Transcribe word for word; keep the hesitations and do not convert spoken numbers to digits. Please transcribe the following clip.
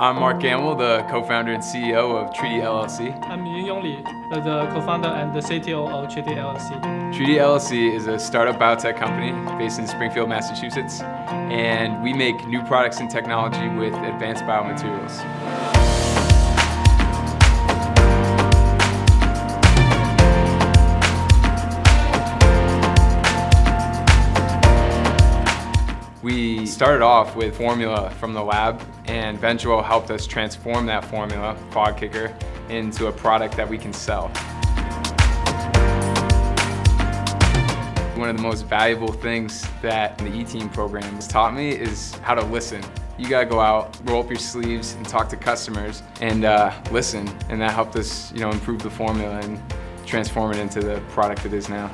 I'm Marc Gammell, the co-founder and C E O of Treaty L L C. I'm Yinyong Li, the co-founder and the C T O of Treaty L L C. Treaty L L C is a startup biotech company based in Springfield, Massachusetts, and we make new products and technology with advanced biomaterials. We started off with formula from the lab, and Venturewell helped us transform that formula, FogKicker, into a product that we can sell. One of the most valuable things that the E-Team program has taught me is how to listen. You gotta go out, roll up your sleeves, and talk to customers, and uh, listen. And that helped us, you know, improve the formula and transform it into the product it is now.